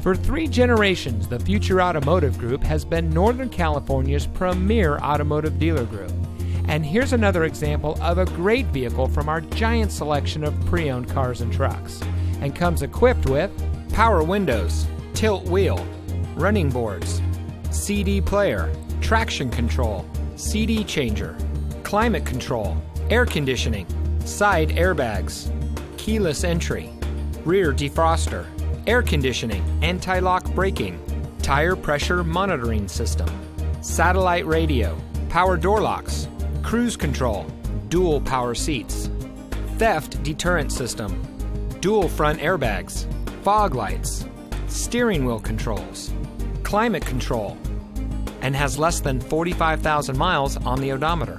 For 3 generations, the Future Automotive Group has been Northern California's premier automotive dealer group. And here's another example of a great vehicle from our giant selection of pre-owned cars and trucks. And comes equipped with power windows, tilt wheel, running boards, CD player, traction control, CD changer, climate control, air conditioning, side airbags, keyless entry, rear defroster, air conditioning, anti-lock braking, tire pressure monitoring system, satellite radio, power door locks, cruise control, dual power seats, theft deterrent system, dual front airbags, fog lights, steering wheel controls, climate control, and has less than 45,000 miles on the odometer.